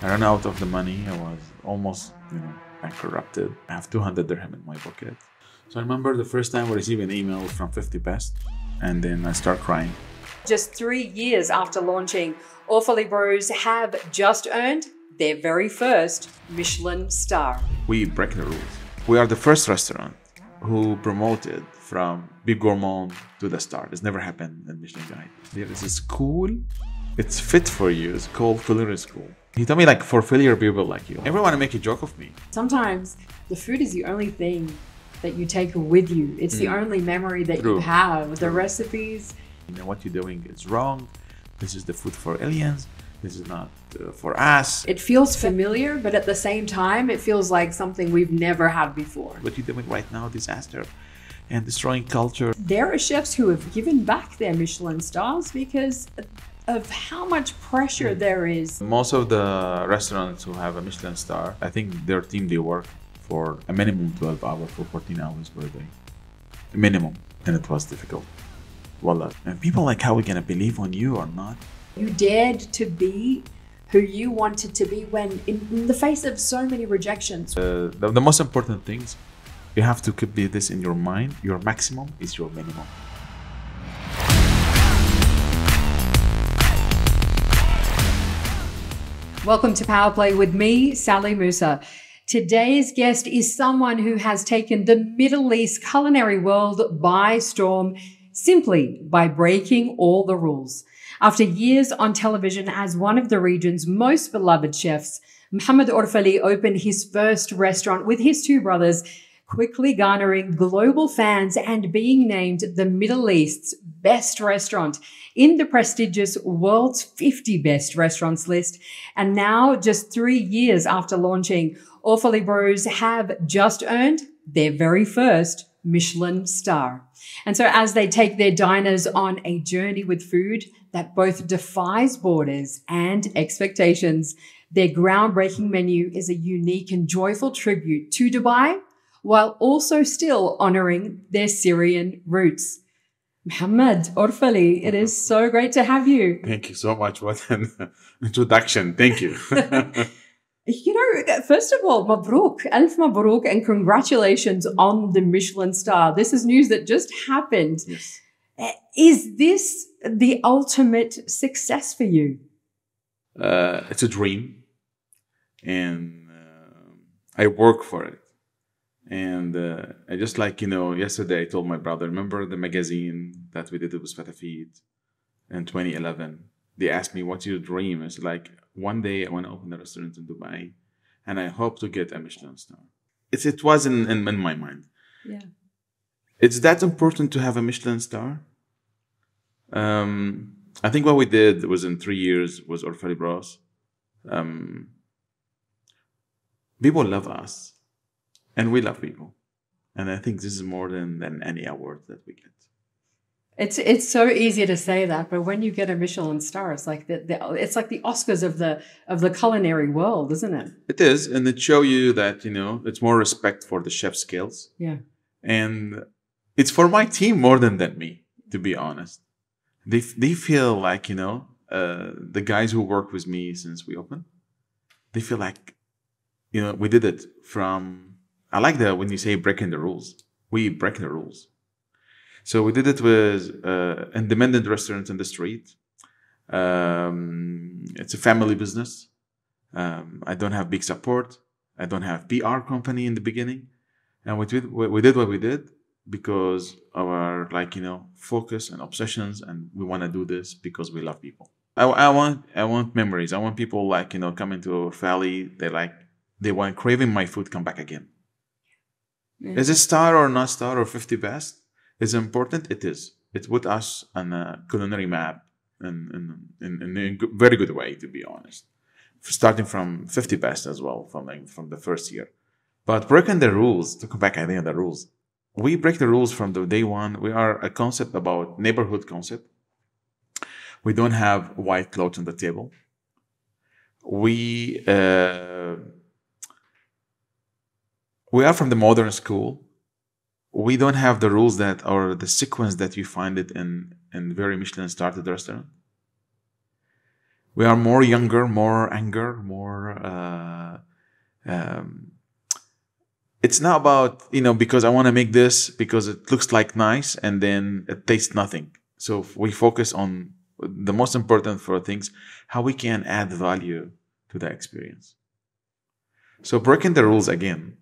I ran out of the money. I was almost, bankrupted. I have 200 dirham in my pocket. So I remember the first time I received an email from 50 best, and then I start crying. Just 3 years after launching, Orfali Bros have just earned their very first Michelin star. We break the rules. We are the first restaurant who promoted from Bib Gourmand to the star. It's never happened in Michelin Guide. There is a school, it's fit for you, it's called Culinary School. He told me, like, for failure people like you. Everyone make a joke of me. Sometimes the food is the only thing that you take with you. It's the only memory that you have. The recipes. What you're doing is wrong. This is the food for aliens. This is not for us. It feels familiar, but at the same time, it feels like something we've never had before. What you're doing right now, disaster and destroying culture. There are chefs who have given back their Michelin stars because of how much pressure there is. Most of the restaurants who have a Michelin star, I think their team, they work for a minimum 12 hours, for 14 hours per day, minimum. And it was difficult, wallah. And people like, how are we gonna believe on you or not? You dared to be who you wanted to be when in the face of so many rejections. The most important things, you have to keep this in your mind. Your maximum is your minimum. Welcome to Power Play with me, Sally Musa. Today's guest is someone who has taken the Middle East culinary world by storm simply by breaking all the rules. After years on television as one of the region's most beloved chefs, Mohamad Orfali opened his first restaurant with his two brothers, quickly garnering global fans and being named the Middle East's best restaurant in the prestigious world's 50 best restaurants list. And now, just 3 years after launching, Orfali Bros have just earned their very first Michelin star. And so as they take their diners on a journey with food that both defies borders and expectations, their groundbreaking menu is a unique and joyful tribute to Dubai, while also still honoring their Syrian roots. Mohamad Orfali, it is so great to have you. Thank you so much. What an introduction. Thank you. First of all, Mabrook, Alf Mabrook, and congratulations on the Michelin star. This is news that just happened. Yes. Is this the ultimate success for you? It's a dream, and I work for it. And I just yesterday I told my brother, remember the magazine that we did, it was Fatafeet in 2011. They asked me, what's your dream? I said, like, one day I want to open a restaurant in Dubai, and I hope to get a Michelin star. It was in my mind. Yeah. It's that important to have a Michelin star. I think what we did was in 3 years was Orfali Bros. People love us, and we love people. And I think this is more than any award that we get. It's so easy to say that, but when you get a Michelin star, it's like the Oscars of the culinary world, isn't it? It is, and it shows you that it's more respect for the chef skills. Yeah, and it's for my team more than me, to be honest. They feel like the guys who work with me since we opened, they feel like we did it from. I like that when you say breaking the rules, we break the rules. So we did it with independent restaurant in the street. It's a family business. I don't have big support. I don't have PR company in the beginning. And we did what we did because of our focus and obsessions, and we want to do this because we love people. I want memories. I want people coming to Orfali. They want craving my food. Come back again. Yeah. Is it star or not star or 50 best? Is important? It is. It put us on a culinary map in a very good way, to be honest. Starting from 50 best as well, from the first year. But breaking the rules, to come back, I think, the rules. We break the rules from the day one. We are a concept about neighborhood concept. We don't have white clothes on the table. We are from the modern school. We don't have the rules that or the sequence that you find it in very Michelin started restaurant. we are more younger, more anger, more. It's not about, you know, because I want to make this because it looks like nice and then it tastes nothing. So we focus on the most important for things, how we can add value to the experience. So breaking the rules again,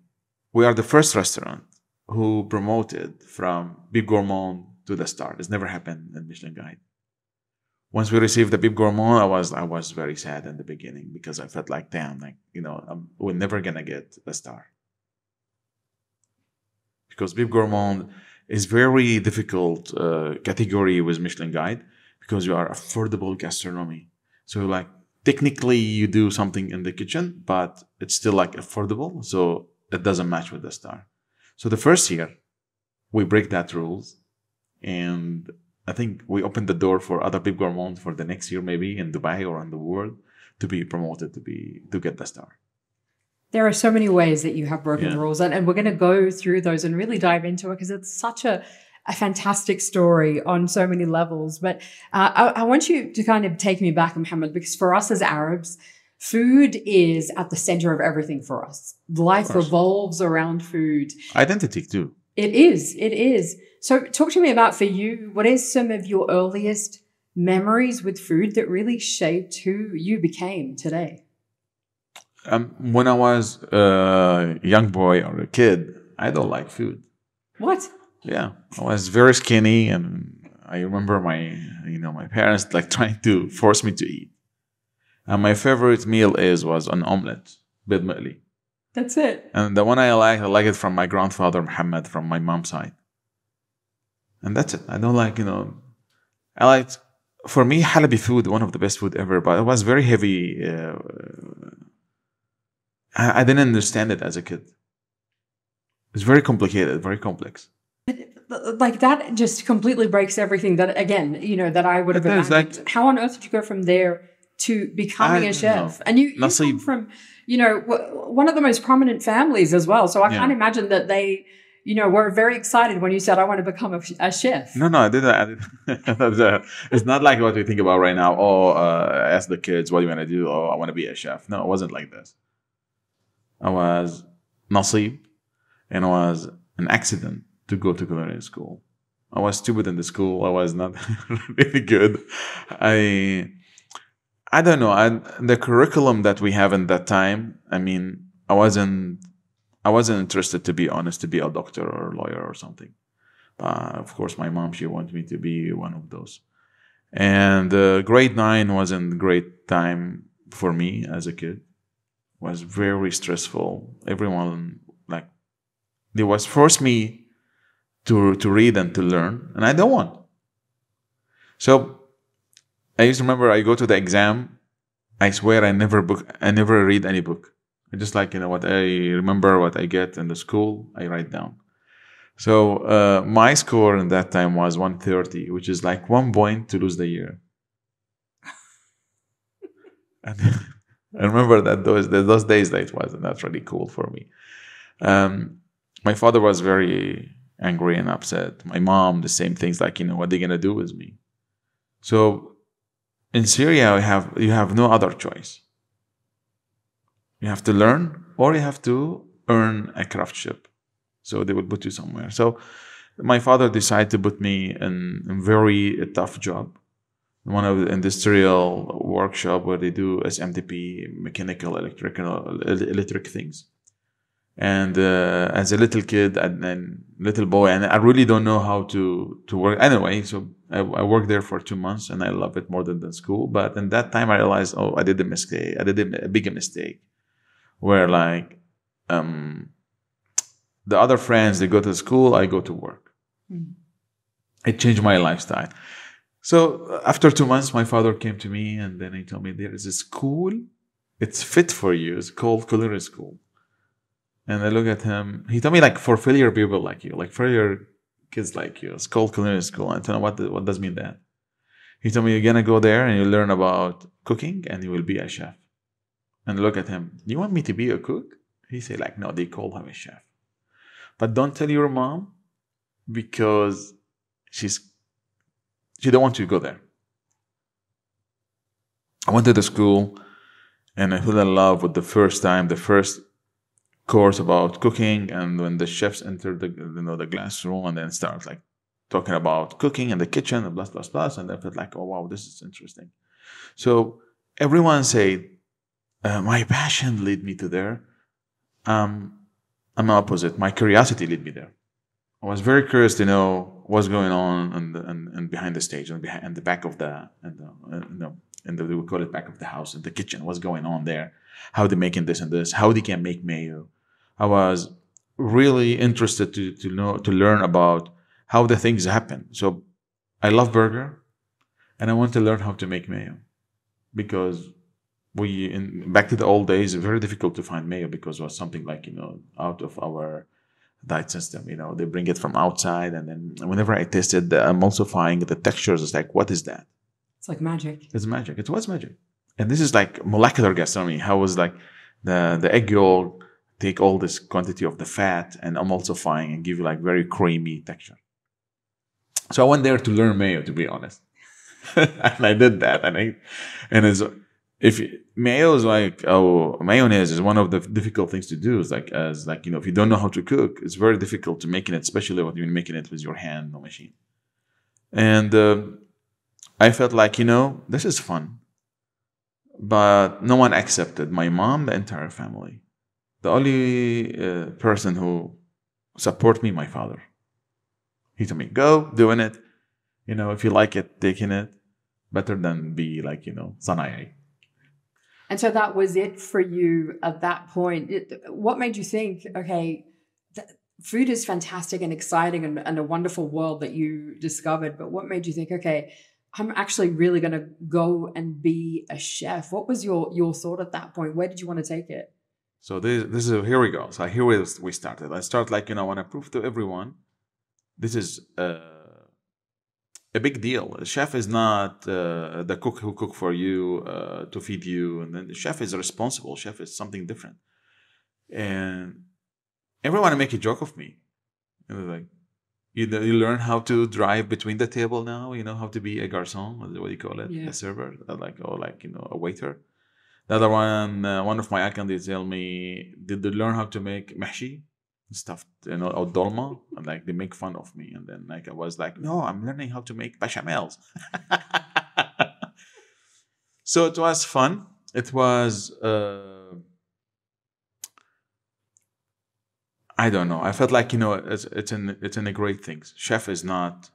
we are the first restaurant who promoted from Bib Gourmand to the star. It's never happened in Michelin Guide. Once we received the Bib Gourmand, I was very sad in the beginning because I felt like, damn, like, you know, we're never gonna get the star. Because Bib Gourmand is very difficult category with Michelin Guide because you are affordable gastronomy. So like technically you do something in the kitchen, but it's still like affordable. So it doesn't match with the star. So the first year we break that rules, and I think we opened the door for other Bib Gourmand for the next year, maybe in Dubai or in the world, to be promoted, to get the star. There are so many ways that you have broken the rules, and we're going to go through those and really dive into it because it's such a fantastic story on so many levels. But I want you to kind of take me back, Mohamad, because for us as Arabs, food is at the center of everything for us. Life revolves around food. Identity too. It is. It is. So talk to me about, for you, what is some of your earliest memories with food that really shaped who you became today? When I was a young boy or a kid, I don't like food. What? Yeah, I was very skinny, and I remember my parents like trying to force me to eat. And my favorite meal was an omelette, bidmali. That's it. And the one I like it from my grandfather Mohammed, from my mom's side. And that's it. I don't like, you know, I liked, for me, Halabi food, one of the best food ever, but it was very heavy. I didn't understand it as a kid. It's very complicated, very complex. Like that just completely breaks everything that, again, you know, that I would have imagined. Like, how on earth did you go from there to becoming a chef? And you come from, you know, one of the most prominent families as well. So I can't imagine that they, you know, were very excited when you said, I want to become a chef. No, I didn't. It's not like what we think about right now. Oh, ask the kids, what do you want to do? Oh, I want to be a chef. No, it wasn't like this. I was nasib, and I was an accident to go to culinary school. I was stupid in the school. I was not really good. I don't know. The curriculum that we have in that time, I mean, I wasn't interested, to be honest, to be a doctor or a lawyer or something. Of course, my mom, she wanted me to be one of those. And grade 9 wasn't a great time for me as a kid. Was very stressful. Everyone, like, they was forced me to read and to learn, and I don't want. So I used to remember I go to the exam. I swear I never read any book. I just, like, you know, what I remember, what I get in the school, I write down. So my score in that time was 130, which is like 1 point to lose the year. And I remember that those days that it wasn't that really cool for me. My father was very angry and upset. My mom, the same things, like, you know, what are they going to do with me? So in Syria, you have no other choice. You have to learn, or you have to earn a craftship. So they will put you somewhere. So my father decided to put me in a very tough job. One of the industrial workshop where they do SMTP, mechanical, electric things. And as a little kid and little boy, and I really don't know how to work. Anyway, so I worked there for 2 months, and I love it more than school. But in that time, I realized, oh, I did a mistake. I did a big mistake where, like, the other friends, they go to school, I go to work. Mm. It changed my lifestyle. So after 2 months, my father came to me, and then he told me, there is a school, it's fit for you. It's called Culinary School. And I look at him. He told me, like, for failure people like you, like failure kids like you, it's called Culinary School. And I told him, what does mean that? He told me, you're going to go there and you learn about cooking and you will be a chef. And I look at him. You want me to be a cook? He said, like, no, they call him a chef. But don't tell your mom because she don't want you to go there. I went to the school and I fell in love with the first course about cooking. And when the chefs entered the classroom and then started like talking about cooking and the kitchen and plus, and I felt like, oh wow, this is interesting. So everyone said, my passion led me to there. I'm opposite. My curiosity led me there. I was very curious to know what's going on and behind the stage and behind the back of we call it back of the house, in the kitchen. What's going on there? How they're making this and this? How they can make mayo? I was really interested to learn about how the things happen. So I love burger, and I want to learn how to make mayo, because back to the old days, it was very difficult to find mayo because it was something like out of our diet system. They bring it from outside, and then whenever I tasted the emulsifying, the textures, it's like, what is that? It's like magic. It's magic. It was magic. And this is like molecular gastronomy. How was like the egg yolk take all this quantity of the fat and emulsifying and give you like very creamy texture. So I went there to learn mayo, to be honest. And I did that. Mayo is like, mayonnaise is one of the difficult things to do. It's like, if you don't know how to cook, it's very difficult to making it, especially when you're making it with your hand or machine. And I felt like, this is fun. But no one accepted. My mom, the entire family. The only person who supported me, my father. He told me, go, doing it. If you like it, taking it. Better than be like, Sanai. And so that was it for you at that point. What made you think, okay, food is fantastic and exciting and a wonderful world that you discovered. But what made you think, okay, I'm actually really going to go and be a chef? What was your thought at that point? Where did you want to take it? So here we go. So here we started. I start like, I want to prove to everyone, this is a big deal. A chef is not the cook who cook for you to feed you. And then the chef is responsible. Chef is something different. And everyone make a joke of me. And they're like, you learn how to drive between the table now. You know how to be a garçon, what do you call it? Yeah. A server, a waiter. The other one, one of my account, they tell me, did they learn how to make mahshi? Stuffed, or dolma, and like they make fun of me. And then like I was like, no, I'm learning how to make bechamels. So it was fun. It was, I don't know. I felt like, it's in a great thing. Chef is not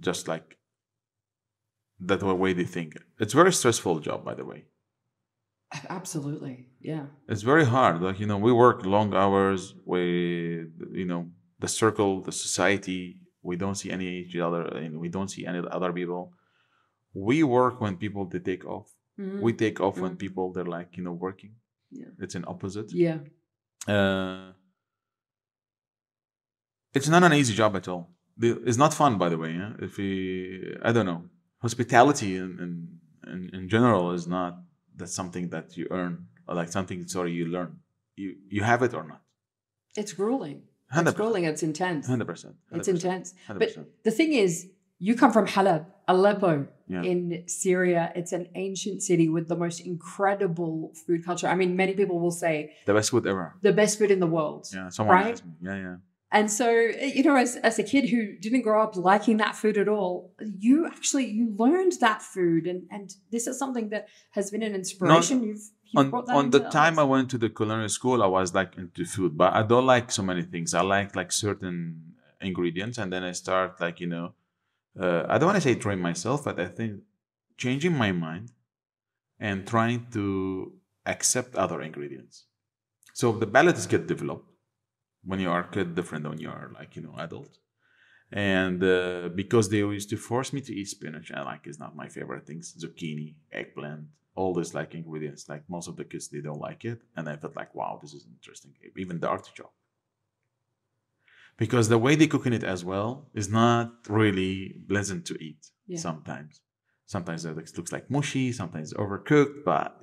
just like that way they think. It's a very stressful job, by the way. Absolutely, yeah. It's very hard. Like, we work long hours. We, the circle, the society. We don't see we don't see any other people. We work when people they take off. Mm-hmm. We take off when people they're like working. Yeah, it's an opposite. Yeah. It's not an easy job at all. It's not fun, by the way. Yeah? I don't know, hospitality in general is not. That's something that you earn, or like something, you learn. You have it or not. It's grueling. 100%. It's grueling. It's intense. 100%. It's intense. 100%. But the thing is, you come from Aleppo in Syria. It's an ancient city with the most incredible food culture. I mean, many people will say the best food ever. The best food in the world. Yeah, someone asked me. Yeah, yeah. And so, as a kid who didn't grow up liking that food at all, you learned that food. And this is something that has been an inspiration. You've brought that on the time I went to the culinary school, I was like into food, but I don't like so many things. I like certain ingredients. And then I start like, I don't want to say train myself, but I think changing my mind and trying to accept other ingredients. So the palates get developed. When you are a kid, different than when you are like, adult. And because they used to force me to eat spinach, and like it's not my favorite things, zucchini, eggplant, all these like ingredients. Like most of the kids, they don't like it. And I felt like, wow, this is interesting. Even the artichoke. Because the way they cook in it as well is not really pleasant to eat sometimes. Sometimes it looks like mushy, sometimes overcooked, but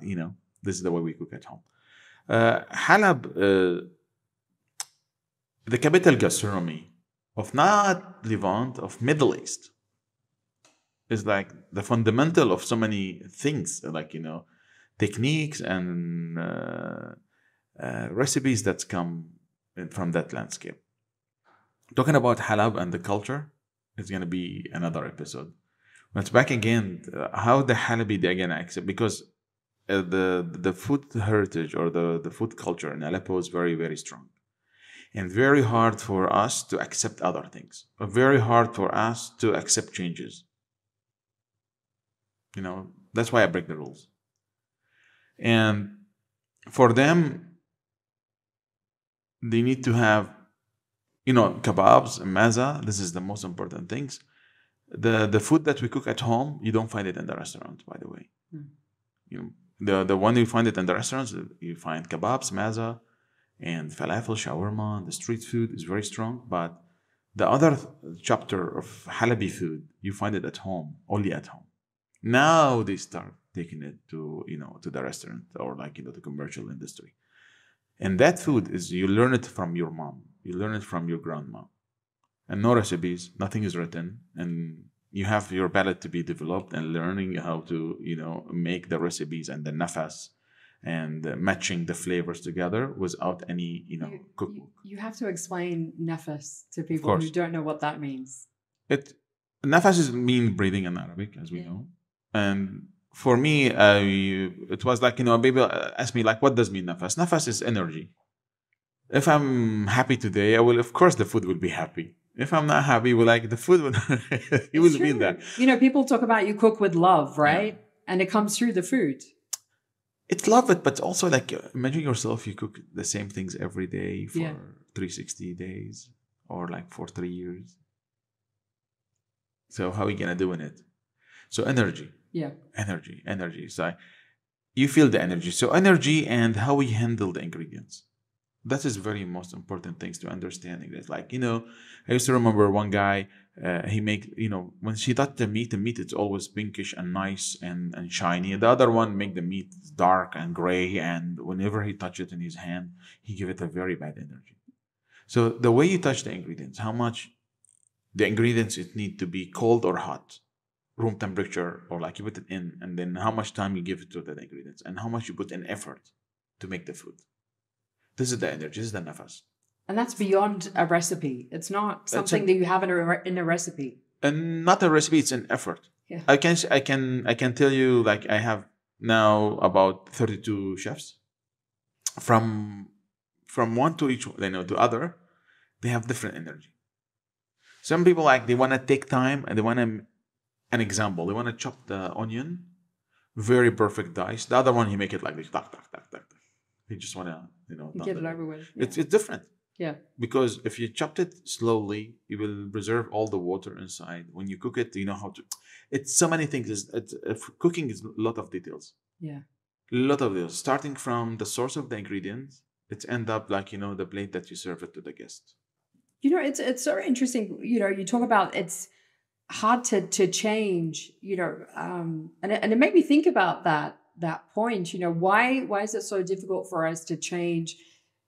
this is the way we cook at home. Halab, the capital gastronomy of not Levant, of Middle East, is like the fundamental of so many things. Like, techniques and recipes that come from that landscape. Talking about Halab and the culture is going to be another episode. But back again, how the Halabi they again accept, because the food heritage or the food culture in Aleppo is very, very strong. And very hard for us to accept other things. Very hard for us to accept changes. You know, that's why I break the rules. And for them, they need to have, you know, kebabs, maza, this is the most important things. The food that we cook at home, you don't find it in the restaurant, by the way. Mm. You know, the one you find it in the restaurants, you find kebabs, maza, and falafel, shawarma. The street food is very strong, but the other chapter of Halabi food, you find it at home, only at home. Now they start taking it to, you know, to the restaurant or like, you know, the commercial industry. And that food is, you learn it from your mom. You learn it from your grandma. And no recipes, nothing is written, and you have your palate to be developed and learning how to, you know, make the recipes and the nafas and matching the flavors together without any, you know, cookbook. You have to explain nafas to people who don't know what that means. Nafas is mean breathing in Arabic, as we know. And for me, it was like, you know, people ask me like, what does mean nafas? Nafas is energy. If I'm happy today, I will, of course, the food will be happy. If I'm not happy, we're like, the food will, it will be that. You know, people talk about you cook with love, right? Yeah. And it comes through the food. It's love it, but also like, imagine yourself, you cook the same things every day for 360 days or like for 3 years. So how are we going to do in it? So energy. Yeah. Energy, energy. So you feel the energy. So energy and how we handle the ingredients. That is very most important things to understanding this. Like, you know, I used to remember one guy, he make, you know, when she thought the meat, it's always pinkish and nice and shiny. The other one make the meat dark and gray, and whenever he touched it in his hand, he gave it a very bad energy. So the way you touch the ingredients, how much the ingredients it need to be cold or hot, room temperature, or like you put it in, and then how much time you give it to the ingredients and how much you put in effort to make the food. This is the energy, this is the nafas. And that's beyond a recipe. It's not something that you have in a recipe. And not a recipe, it's an effort. Yeah. I can tell you, like, I have now about 32 chefs. From one to each, you know, to other, they have different energy. Some people, like, they want to take time and they want to, an example, they want to chop the onion, very perfect dice. The other one, he make it like this, tak, tak, tak, tak. You just want to, you know, get it over with. Yeah. It's different. Yeah. Because if you chopped it slowly, you will preserve all the water inside. When you cook it, you know how to. It's so many things. Cooking is a lot of details. Yeah. A lot of details. Starting from the source of the ingredients, it ends up like, you know, the plate that you serve it to the guest. You know, it's so interesting. You know, you talk about it's hard to change, you know, and it made me think about that point, you know, why is it so difficult for us to change,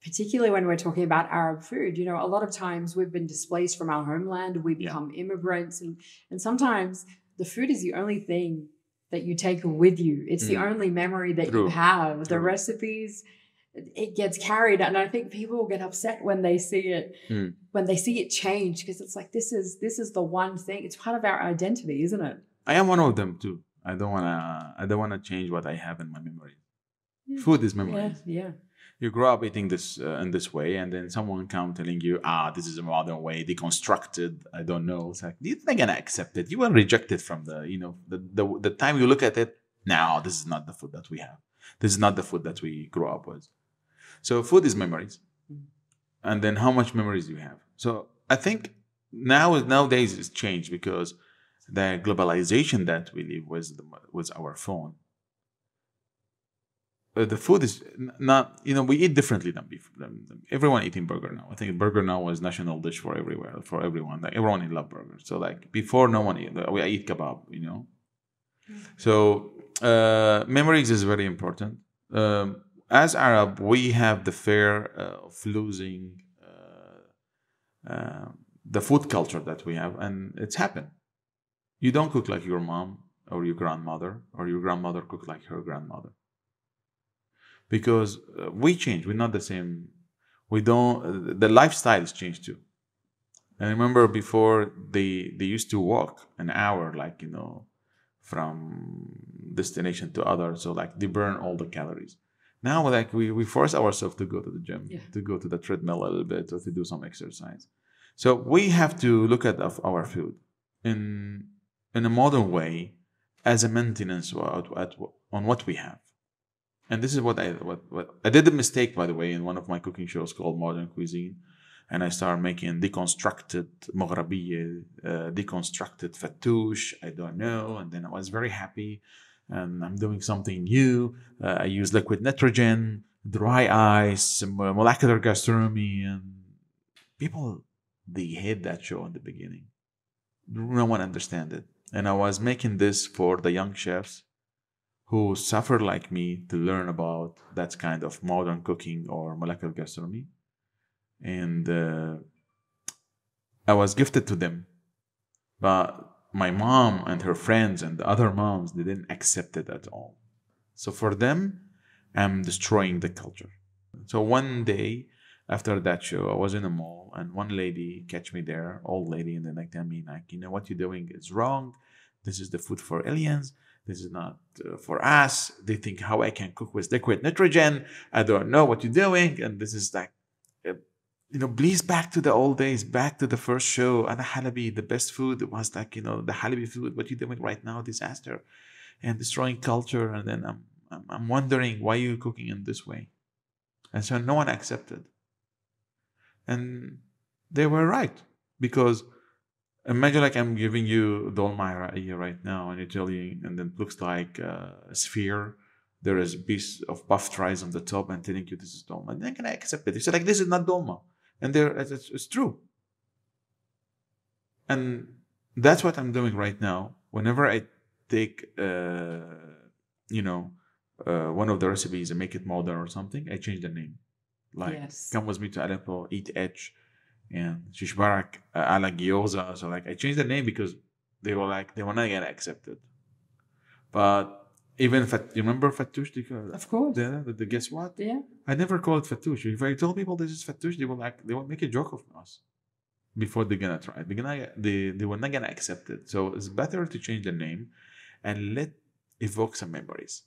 particularly when we're talking about Arab food? You know, a lot of times we've been displaced from our homeland, we become immigrants, and sometimes the food is the only thing that you take with you. It's the only memory that you have. The recipes, it gets carried, and I think people get upset when they see it change, because it's like this is the one thing. It's part of our identity, isn't it? I am one of them too. I don't wanna change what I have in my memory. Yeah. Food is memory. Yeah, yeah. You grow up eating this in this way, and then someone come telling you, this is a modern way, deconstructed. I don't know. It's like, you're not gonna accept it. You will reject it from the, you know, the time you look at it. No, this is not the food that we have. This is not the food that we grew up with. So food is memories, and then how much memories you have. So I think nowadays it's changed because the globalization that we live with our phone. The food is not, you know, we eat differently than before. Everyone eating burger now. I think burger now was national dish for everywhere, for everyone. Like, everyone loves burgers. So like before, no one eat. I eat kebab, you know. So memories is very important. As Arab, we have the fear of losing the food culture that we have, and it's happened. You don't cook like your mom or your grandmother cooked like her grandmother. because we change. We're not the same. We don't. The lifestyles change too. And I remember before they used to walk an hour, like, you know, from destination to other. So like they burn all the calories. Now like we force ourselves to go to the gym, yeah, to go to the treadmill a little bit, or to do some exercise. So we have to look at our food in a modern way as a maintenance on what we have. And this is what I did a mistake, by the way, in one of my cooking shows called Modern Cuisine. And I started making deconstructed Maghrabiya, deconstructed Fatush, I don't know. And then I was very happy. And I'm doing something new. I use liquid nitrogen, dry ice, molecular gastronomy. And people, they hate that show in the beginning. No one understand it. And I was making this for the young chefs who suffer like me to learn about that kind of modern cooking or molecular gastronomy. And I was gifted to them, but my mom and her friends and the other moms, they didn't accept it at all. So for them, I'm destroying the culture. So one day after that show, I was in a mall and one lady catch me there, old lady, and then like tell me like, you know, what you're doing is wrong. This is the food for aliens. This is not for us. They think how I can cook with liquid nitrogen. I don't know what you're doing. And this is like, you know, please back to the old days, back to the first show. And the Halabi, the best food was like, you know, the Halabi food, what you're doing right now, disaster and destroying culture. And then I'm wondering why you're cooking in this way. And so no one accepted. And they were right, because imagine like I'm giving you dolma right now and Italian, and then it looks like a sphere. There is a piece of puffed rice on the top and telling you this is dolma. And then can I accept it? They said like, this is not dolma. And it's true. And that's what I'm doing right now. Whenever I take, you know, one of the recipes and make it modern or something, I change the name. Like, yes, come with me to Aleppo, eat etch, and shishbarak ala gyoza. So like, I changed the name because they were like, they were not gonna accept it. But even you remember Fatush? Of course. The guess what? Yeah. I never call it Fatush. If I tell people this is Fatush, they will make a joke of us before they're gonna try it. They were not gonna accept it. So it's better to change the name and let evoke some memories.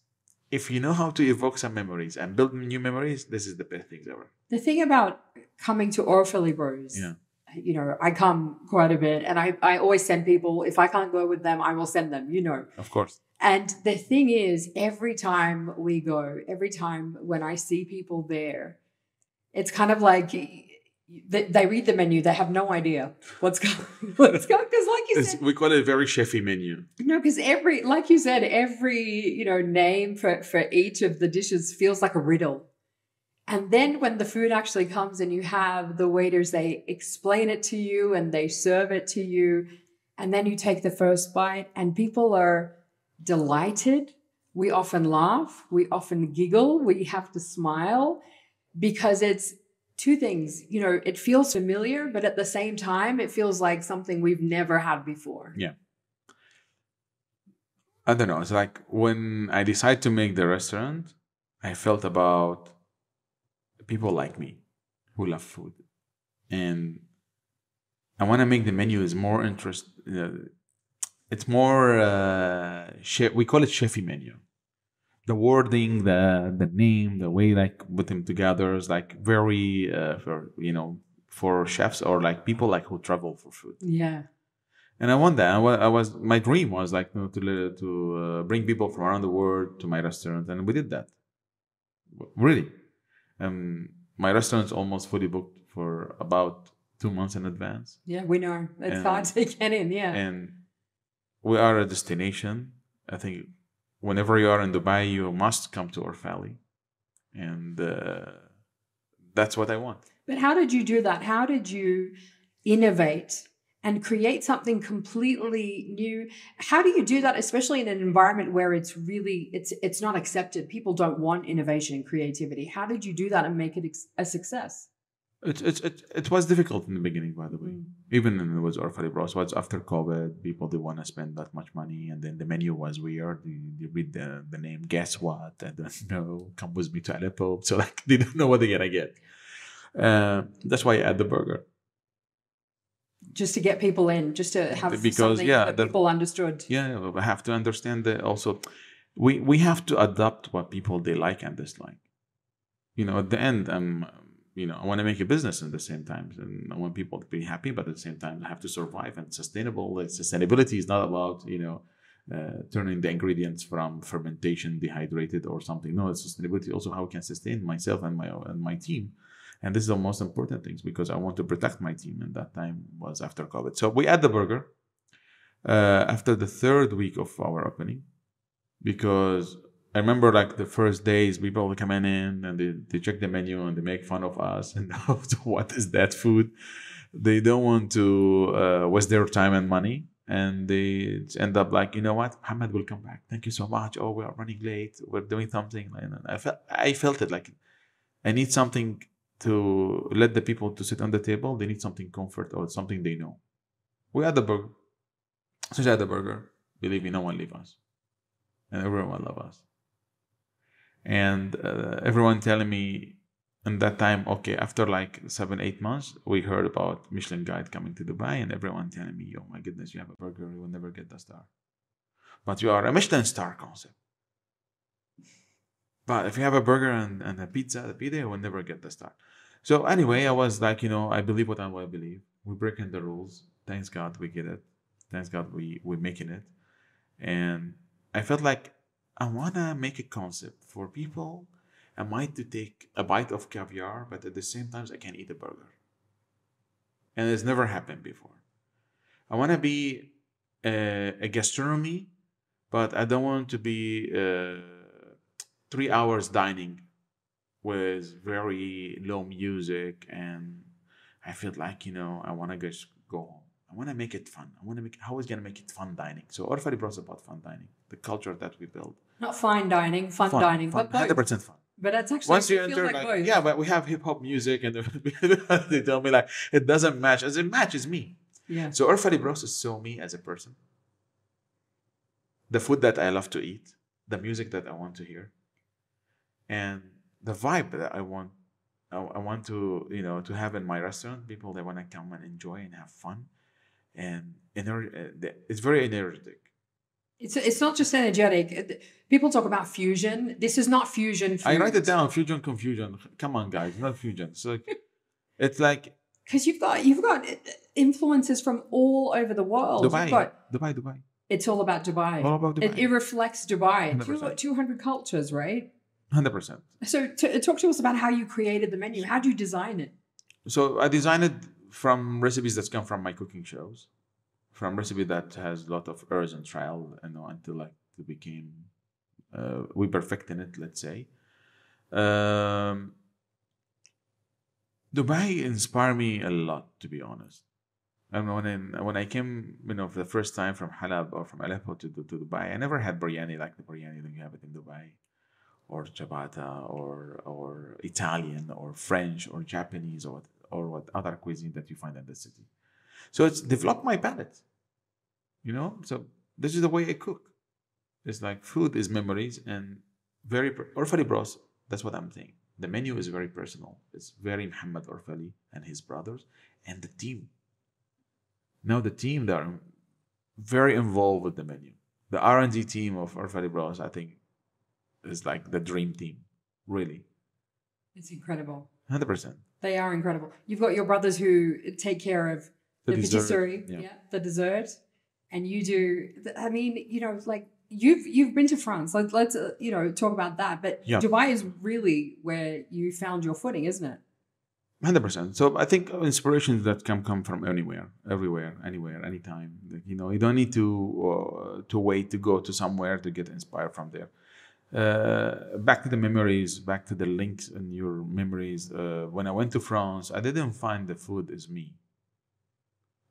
If you know how to evoke some memories and build new memories, this is the best things ever. The thing about coming to Orfali Bros, yeah, you know, I come quite a bit, and I always send people. If I can't go with them, I will send them, you know. Of course. And the thing is, every time we go, every time when I see people there, it's kind of like they read the menu. They have no idea what's going on. Because like you said, we call it a very chefy menu. No, because every, like you said, every, you know, name for each of the dishes feels like a riddle. And then when the food actually comes and you have the waiters, they explain it to you and they serve it to you. And then you take the first bite and people are delighted. We often laugh. We often giggle. We have to smile because it's two things. You know, it feels familiar, but at the same time, it feels like something we've never had before. Yeah. I don't know. It's like when I decided to make the restaurant, I felt about people like me who love food. And I want to make the menu is more interesting. It's more, we call it chefy menu. The wording, the name, the way like put them together is like very, for chefs or like people like who travel for food. Yeah. And I want that. My dream was like to bring people from around the world to my restaurant. And we did that. Really. My restaurant's almost fully booked for about 2 months in advance. Yeah, we know. It's hard to get in, yeah. And we are a destination. I think whenever you are in Dubai, you must come to Orfali. And that's what I want. But how did you do that? How did you innovate and create something completely new? How do you do that, especially in an environment where it's really, it's not accepted? People don't want innovation and creativity. How did you do that and make it a success? It was difficult in the beginning, by the way. Even when it was Orfali Bros, it was after COVID. People didn't want to spend that much money, and then the menu was weird. You read the name, guess what? I don't know. Come with me to Aleppo. So like they don't know what they're gonna get. That's why I add the burger. Just to get people in, just to have something that people understood. Yeah, we have to understand that also. We have to adapt what people they like and dislike. You know, at the end, I want to make a business at the same time, and I want people to be happy, but at the same time, I have to survive and sustainable. Sustainability is not about turning the ingredients from fermentation dehydrated or something. No, it's sustainability also how I can sustain myself and my team, and this is the most important things because I want to protect my team. And that time was after COVID, so we add the burger after the third week of our opening, because I remember like the first days people would come in and they check the menu and they make fun of us and what is that food? They don't want to waste their time and money, and they end up like, you know what, Mohamad will come back. Thank you so much. Oh, we are running late. We're doing something. And I felt it like I need something to let the people to sit on the table. They need something comfort or something they know. We had the burger. Since I had the burger, believe me, no one leave us, and everyone love us. And everyone telling me in that time, okay, after like 7-8 months, we heard about Michelin Guide coming to Dubai, and everyone telling me, oh my goodness, you have a burger, you will never get the star, but you are a Michelin star concept. But if you have a burger and a pizza, you will never get the star. So anyway, I was like, I believe what I believe. We're breaking the rules. Thanks God we get it. Thanks God we're making it. And I felt like I want to make a concept for people. I might to take a bite of caviar, but at the same time, I can eat a burger. And it's never happened before. I want to be a gastronomy, but I don't want to be 3 hours dining with very low music. And I feel like, I want to just go home. I want to make it fun. How is going to make it fun dining? So Orfali Bros about fun dining, the culture that we build. Not fine dining, fun dining, fun, but 100% fun. But that's actually once you enter, like both. Yeah, but we have hip hop music, and they tell me like it doesn't match. As it matches me. Yeah. So Orfali Bros is so me as a person. The food that I love to eat, the music that I want to hear, and the vibe that I want to to have in my restaurant. People they want to come and enjoy and have fun. And it's very energetic. It's not just energetic. People talk about fusion. This is not fusion. I write it down. Fusion, confusion. Come on, guys, not fusion. So it's like because you've got influences from all over the world. Dubai. It's all about Dubai. It reflects Dubai. 100%. 200 cultures, right? 100%. So talk to us about how you created the menu. How do you design it? So I designed it from recipes that come from my cooking shows, from recipe that has a lot of errors and trial, until like it became we perfect in it, let's say. Dubai inspired me a lot, to be honest. And when I came, for the first time from Halab or from Aleppo to Dubai, I never had biryani like the biryani that you have it in Dubai, or ciabatta, or Italian, or French, or Japanese, or what other cuisine that you find in the city. So it's developed my palate, So this is the way I cook. It's like food is memories and very Orfali Bros. That's what I'm saying. The menu is very personal. It's very Mohamad Orfali and his brothers and the team. Now the team, they are very involved with the menu. The R&D team of Orfali Bros, I think, is like the dream team, really. It's incredible. 100%. They are incredible. You've got your brothers who take care of the patisserie, the dessert, and you do. I mean, like you've been to France. Let's talk about that. But Dubai is really where you found your footing, isn't it? 100%. So I think inspirations that can come from anywhere, everywhere, anywhere, anytime. You don't need to wait to go to somewhere to get inspired from there. Back to the memories, back to the links in your memories. When I went to France, I didn't find the food is me.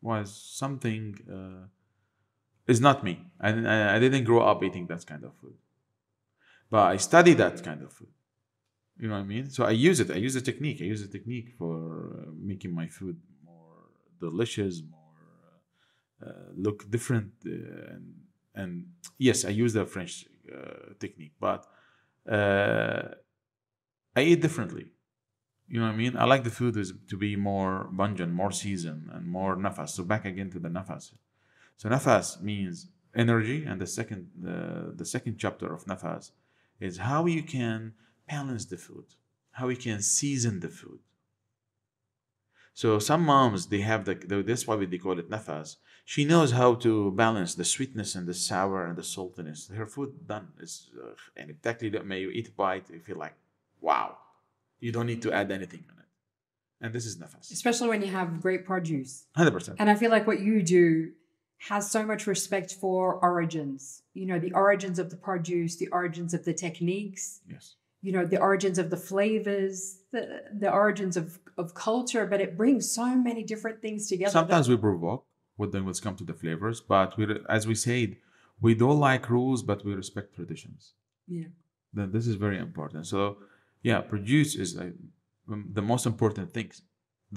Was something is not me. I didn't grow up eating that kind of food, but I studied that kind of food. You know what I mean? So I use it. I use the technique. I use the technique for making my food more delicious, more look different. And yes, I use the French technique, but I eat differently. You know what I mean? I like the food to be more pungent, more seasoned, and more nafas. So back again to the nafas. So nafas means energy, and the second chapter of nafas is how you can balance the food, how you can season the food. So some moms, they have that's why they call it nafas. She knows how to balance the sweetness and the sour and the saltiness. Her food done is and exactly that. May you eat a bite, you feel like wow. You don't need to add anything on it. And this is nafas. Especially when you have great produce. 100%. And I feel like what you do has so much respect for origins. You know, the origins of the produce, the origins of the techniques. Yes. You know, the origins of the flavors, the origins of culture. But it brings so many different things together. Sometimes we provoke with them when it comes to the flavors. But as we said, we don't like rules, but we respect traditions. Yeah. Then this is very important. So... yeah, produce is like the most important thing.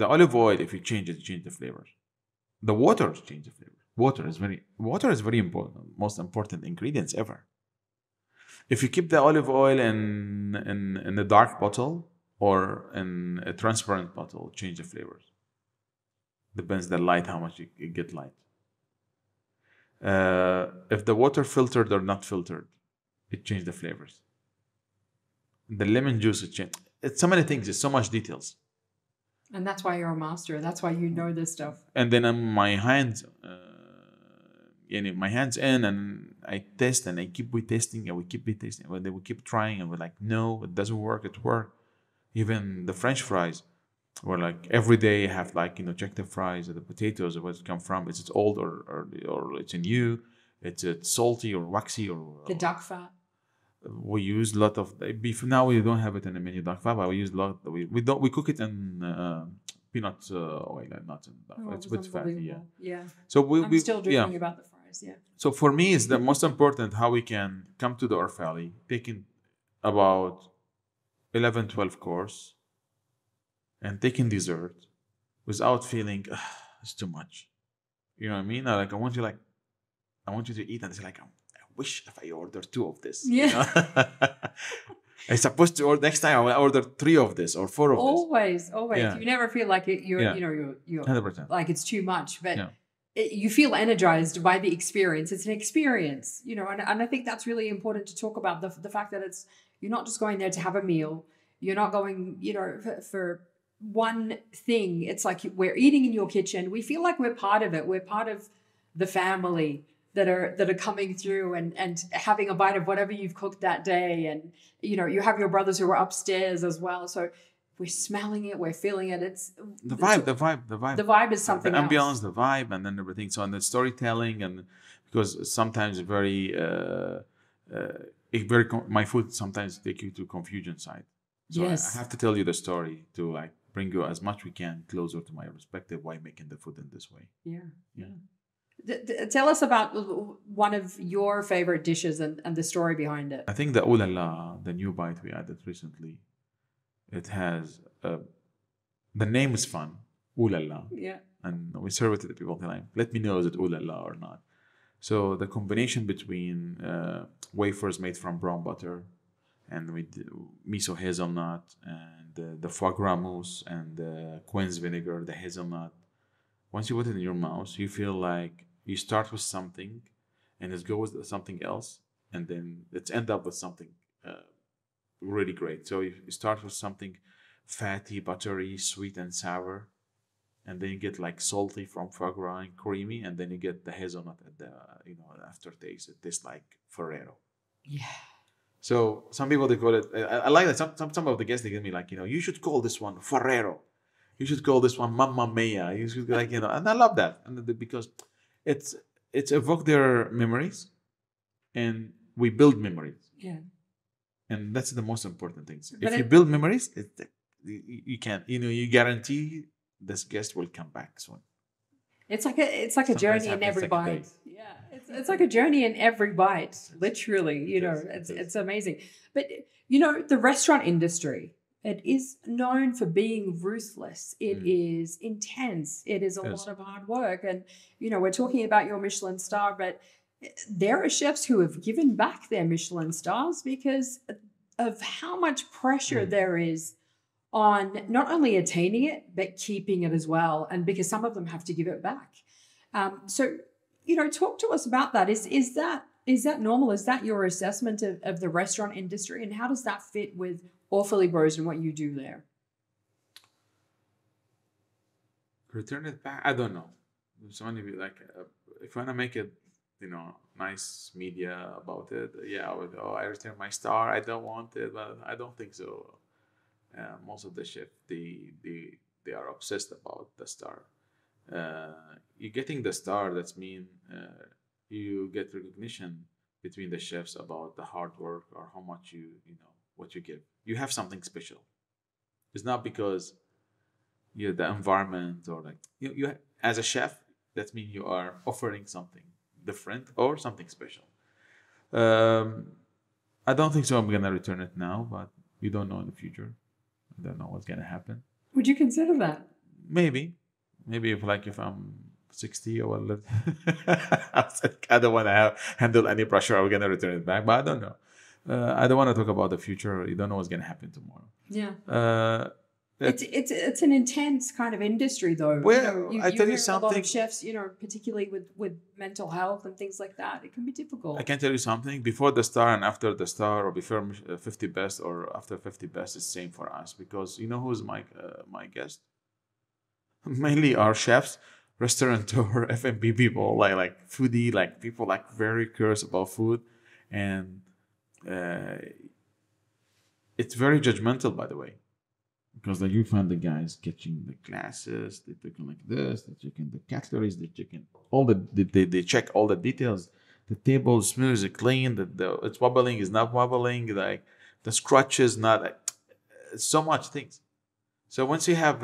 The olive oil, if you change it, change the flavor. The water change the flavor. Water is very important, most important ingredients ever. If you keep the olive oil in a dark bottle or in a transparent bottle, change the flavors. Depends the light, how much you get light. If the water filtered or not filtered, it changes the flavors. The lemon juice change. It's so many things. It's so much details. And that's why you're a master. That's why you know this stuff. And then my hands in, and I test, and I keep retesting, and we keep retesting. Well, they will keep trying, and we're like, no, it doesn't work. It worked. Even the French fries, were like every day have like check the fries or the potatoes or where it come from. Is it old or it's new? Is it salty or waxy or the duck fat? We use a lot of beef. Now we don't have it in the menu dark fat, but we use a lot. We cook it in peanut oil, not in dark. It's with fat. Yeah. So I'm still dreaming about the fries. Yeah. So for me, it's the most important how we can come to the Orfali, taking about 11, 12 course, and taking dessert without feeling it's too much. You know what I mean? Like I want you to eat, and it's like. Wish if I order 2 of this. Yeah. You know? I'm supposed to order next time. I will order 3 of this or 4 of this. Always. Yeah. You never feel like it. You're 100%. Like it's too much, but you feel energized by the experience. It's an experience, and I think that's really important to talk about the fact that you're not just going there to have a meal. You're not going, for one thing. It's like we're eating in your kitchen. We feel like we're part of it. We're part of the family. That are coming through and having a bite of whatever you've cooked that day. And, you have your brothers who are upstairs as well. So we're smelling it. We're feeling it. It's the vibe. The vibe is something else. The ambience, the vibe, and then everything. So, and the storytelling, and because sometimes my food sometimes take you to confusion side. So yes. I have to tell you the story to bring you as much we can closer to my perspective while making the food in this way. Yeah. Tell us about one of your favorite dishes and the story behind it. I think the Oolala, the new bite we added recently, it has, the name is fun, Oolala. Yeah. And we serve it to the people tonight. Let me know, is it Oolala or not? So the combination between wafers made from brown butter and with miso hazelnut and the foie gras mousse and the quince vinegar, the hazelnut. Once you put it in your mouth, you feel like you start with something and it goes to something else, and then it ends up with something really great. So you start with something fatty, buttery, sweet and sour, and then you get salty from foie gras and creamy, and then you get the hazelnut at the aftertaste. It tastes like Ferrero. Yeah. So some people, they call it, I like that. Some of the guests, they give me you should call this one Ferrero. You should call this one Mamma Mia. You should and I love that, and because it's evoked their memories, and we build memories. Yeah, and that's the most important thing. If you build memories, you can you guarantee this guest will come back soon. It's like a journey in every bite. Yeah, it's like a journey in every bite. Literally, it's amazing. But the restaurant industry. It is known for being ruthless. It is intense. It is a lot of hard work. And, you know, we're talking about your Michelin star, but there are chefs who have given back their Michelin stars because of how much pressure there is on not only attaining it, but keeping it as well. And because some of them have to give it back. So, you know, talk to us about that. Is that normal? Is that your assessment of the restaurant industry? And how does that fit with Orfali Bros and what you do there? Return it back? I don't know. It's only like, if I want to make it, you know, nice media about it, yeah, I would, I return my star, I don't want it, but I don't think so. Most of the chefs, they are obsessed about the star. You're getting the star, that's mean you get recognition between the chefs about the hard work or how much you know, what you give. You have something special. It's not because you're the environment or like, you as a chef, that means you are offering something different or something special. I don't think so. I'm going to return it now, but you don't know in the future. I don't know what's going to happen. Would you consider that? Maybe if I'm 60 or whatever, I don't want to handle any pressure. I'm going to return it back, but I don't know. I don't want to talk about the future. You don't know what's going to happen tomorrow. Yeah. It's an intense kind of industry, though. Well, you tell you something. A lot of chefs, you know, particularly with mental health and things like that, it can be difficult. I can tell you something. Before the star and after the star, or before 50 best or after 50 best, is same for us, because you know who's my guest? Mainly our chefs, restaurateur, F&B people, like foodie, like people like very curious about food, and it's very judgmental, by the way, because like you find the guys catching the glasses, they're looking like this, they're checking the categories, they're checking all they check all the details, the table smears are clean, it's wobbling, is not wobbling, like the scratch is not, like, so much things. So once you have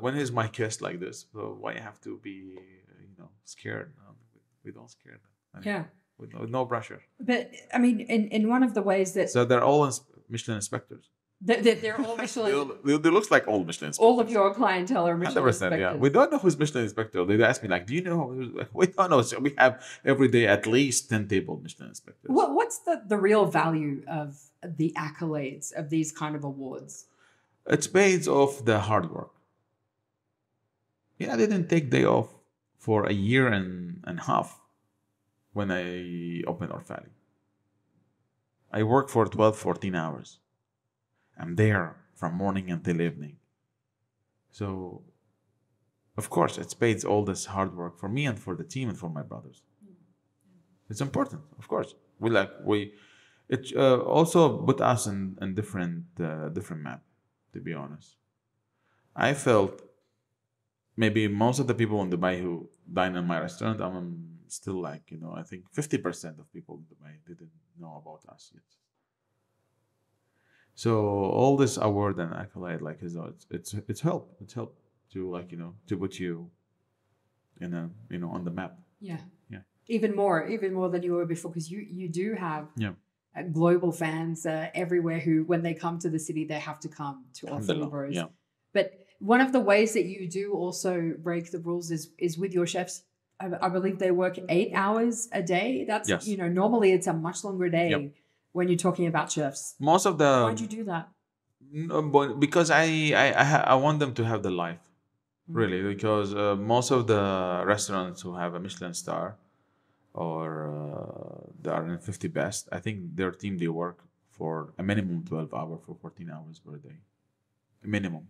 when is my guest like this? So why you have to be scared? We don't scare them. Yeah. With no pressure. But I mean, in one of the ways that... So they're all Michelin inspectors. They're all Michelin... they look like all Michelin inspectors. All of your clientele are Michelin 100%, inspectors. Yeah. We don't know who's Michelin inspector. They ask me like, do you know? We don't know. So we have every day at least 10 table Michelin inspectors. What's the real value of the accolades of these kind of awards? It's based off the hard work. Yeah, I didn't take day off for a year and a half. When I opened Orfali, I work for 12, 14 hours. I'm there from morning until evening. So, of course, it pays all this hard work for me and for the team and for my brothers. It's important, of course. It also put us in different map, to be honest. I felt maybe most of the people in Dubai who dine in my restaurant, I'm still like, I think 50% of people in Dubai didn't know about us yet. So all this award and accolade, like, it's help. It's help to to put you on the map. Yeah. Yeah. Even more than you were before, because you do have global fans everywhere who, when they come to the city, they have to come to Orfali Bros. Yeah. But one of the ways that you do also break the rules is with your chefs. I believe they work 8 hours a day. That's, normally it's a much longer day when you're talking about chefs. Most of the... Why'd you do that? Because I want them to have the life, really. Because most of the restaurants who have a Michelin star or they are in 50 best, I think their team, they work for a minimum 12 hours for 14 hours per day. A minimum.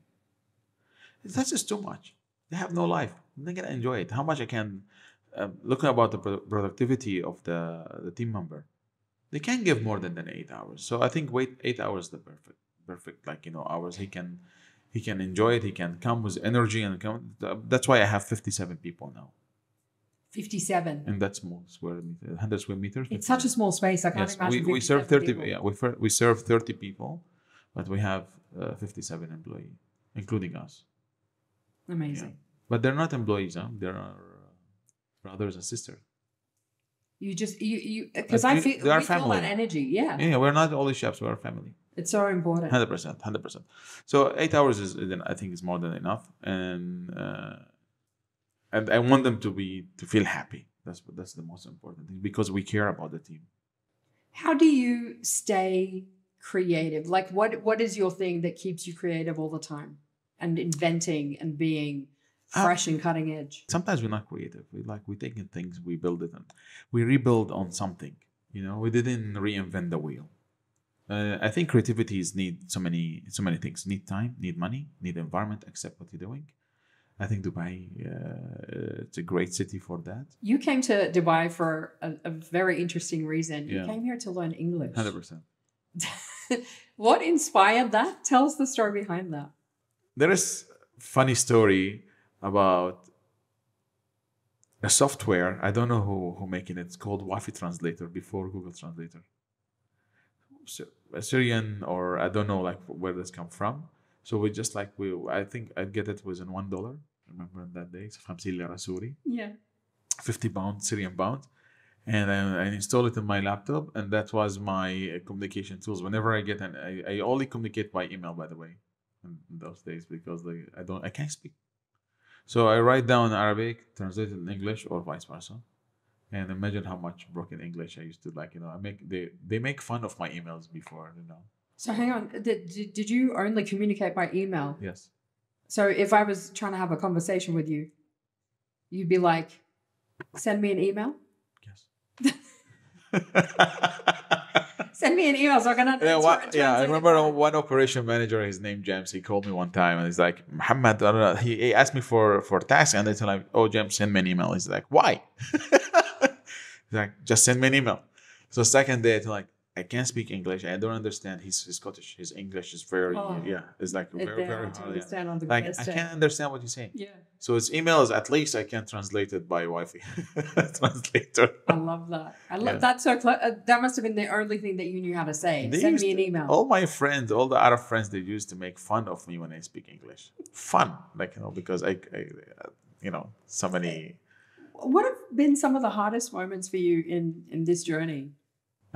That's just too much. They have no life. They're going to enjoy it. How much I can... looking about the productivity of the team member, they can give more than 8 hours. So I think 8 hours is the perfect hours. He can enjoy it. He can come with energy and come. That's why I have 57 people now. 57. And that's small square meter, 100 square meters. It's such a small space. I can't imagine. We serve 30. Yeah, we serve 30 people, but we have 57 employees, including us. Amazing. Yeah. But they're not employees, huh? They're our brothers and sisters. You just, because I feel that energy, yeah. Yeah, we're not only chefs, we're a family. It's so important. 100%. So 8 hours is, I think, is more than enough, and I want them to feel happy. That's the most important thing, because we care about the team. How do you stay creative? Like, what is your thing that keeps you creative all the time and inventing and being fresh and cutting edge? Sometimes we're not creative. We take in things, we build it, and we rebuild on something. You know, we didn't reinvent the wheel. I think creativity needs so many things. Need time, need money, need environment. Accept what you're doing. I think Dubai, it's a great city for that. You came to Dubai for a very interesting reason. Yeah. You came here to learn English. 100%. What inspired that? Tell us the story behind that. There is a funny story about a software. I don't know who making it. It's called Wafi Translator, before Google Translator. So, Syrian, or I don't know where this come from. So we just I think I'd get it within $1. Remember that day, yeah, 50 pounds, Syrian pound, and I install it in my laptop, and that was my communication tools. Whenever I get I only communicate by email, by the way, in those days, because I can't speak. So I write down Arabic, translate it in English, or vice versa, and imagine how much broken English I used to I make they make fun of my emails before, you know. So hang on, did you only communicate by email? Yes. So if I was trying to have a conversation with you, you'd be like, send me an email? Yes. Send me an email so I can... I remember one operation manager, his name James, he called me one time and he's like, Mohamad, I don't know, he asked me for a task, and they said like, oh, James, send me an email. He's like, why? He's like, just send me an email. So second day, I can't speak English. I don't understand. He's Scottish. His English is very, it's very hard to understand on the best. I can't understand what you're saying. Yeah. So his emails, at least I can translate it by Wi-Fi translator. I love that. That's so close. That must have been the only thing that you knew how to say. Send me an email. All my friends, all the Arab friends, they used to make fun of me when I speak English. Fun, because I so many. What have been some of the hardest moments for you in this journey?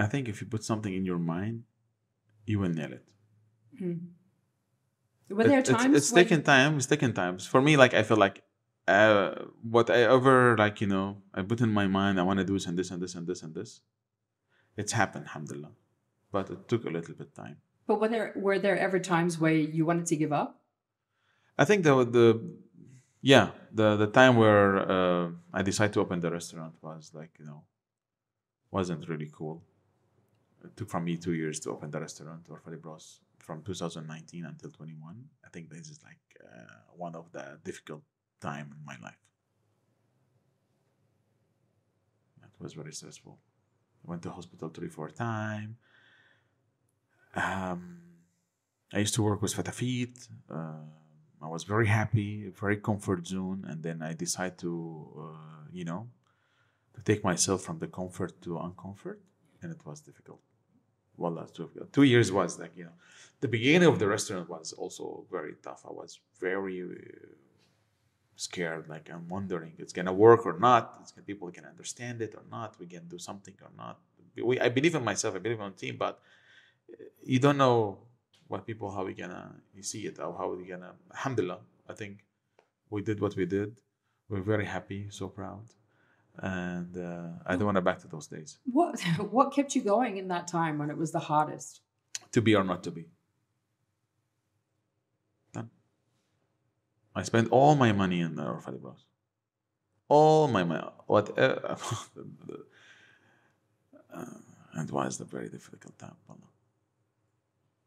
I think if you put something in your mind, you will nail it. Mm-hmm. Were there times? It's taken time. It's taken times. For me, I feel whatever, I put in my mind, I want to do this and this and this and this and this. It's happened, alhamdulillah. But it took a little bit of time. But were there ever times where you wanted to give up? I think the time where I decided to open the restaurant wasn't really cool. It took from me 2 years to open the restaurant, Orfali Bros, from 2019 until 21. I think this is one of the difficult time in my life. That was very stressful. I went to hospital 3-4 times. I used to work with Fatafeet. I was very happy, very comfort zone. And then I decided to, to take myself from the comfort to uncomfort. And it was difficult. Well, that's 2 years was the beginning of the restaurant was also very tough. I was very scared. I'm wondering, it's gonna work or not. People can understand it or not. We can do something or not. I believe in myself. I believe in the team. But you don't know what people you see it or how we gonna. Alhamdulillah, I think we did what we did. We're very happy. So proud. And I don't want to back to those days. What kept you going in that time when it was the hardest? To be or not to be. Done. I spent all my money in Orfali Bros. All my money. Whatever. It was a very difficult time.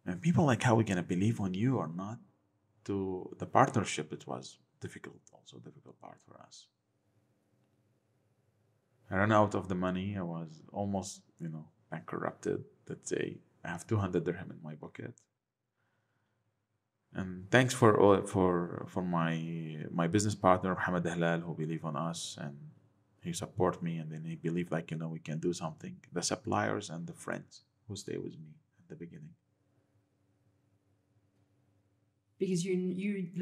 And people how we gonna believe on you or not? To the partnership, it was difficult. Also difficult part for us. I ran out of the money. I was almost, bankrupted. Let's say I have 200 dirham in my pocket. And thanks for my business partner, Mohamad Orfali, who believed on us, and he supported me, and then he believed we can do something. The suppliers and the friends who stay with me at the beginning. Because